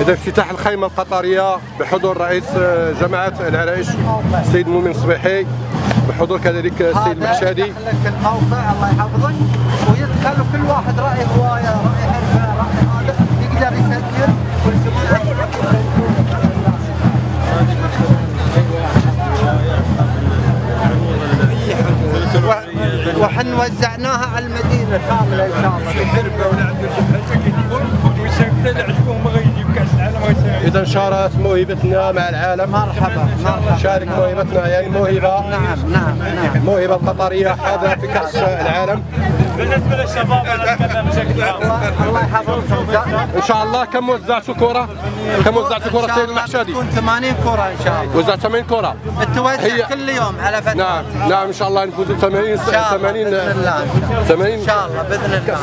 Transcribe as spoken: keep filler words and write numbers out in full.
إذا افتتاح الخيمة القطرية بحضور رئيس جماعة العرائش السيد مؤمن صبيحي، بحضور كذلك السيد المشادي. هذا يدخلك الموقع الله يحفظك، ويدخل كل واحد رأي هواية، رأي حرفة، رأي هذا يقدر يسجل والجميع. وحن وزعناها على المدينة كاملة إن شاء الله. الحربة ولا عندنا شبهة كثيرة ويسافر اللي عندهم ما يجيب كأس العالم ويسافر. إذا انشرت موهبتنا مع العالم. مرحبا مرحبا. شارك موهبتنا، يعني موهبة. نعم نعم نعم. موهبة قطرية حاضرة في كأس العالم. بالنسبة للشباب أنا أتكلم بشكل عام. الله يحفظكم. إن شاء الله كم وزعتوا كرة؟ كم وزعتوا كرة سيد المشادي؟ تكون ثمانين كرة إن شاء الله. وزعت ثمانين كرة. التوزيع كل يوم على فترة. نعم نعم إن شاء الله نفوز ثمانين ثمانين ثمانين إن شاء الله بإذن الله.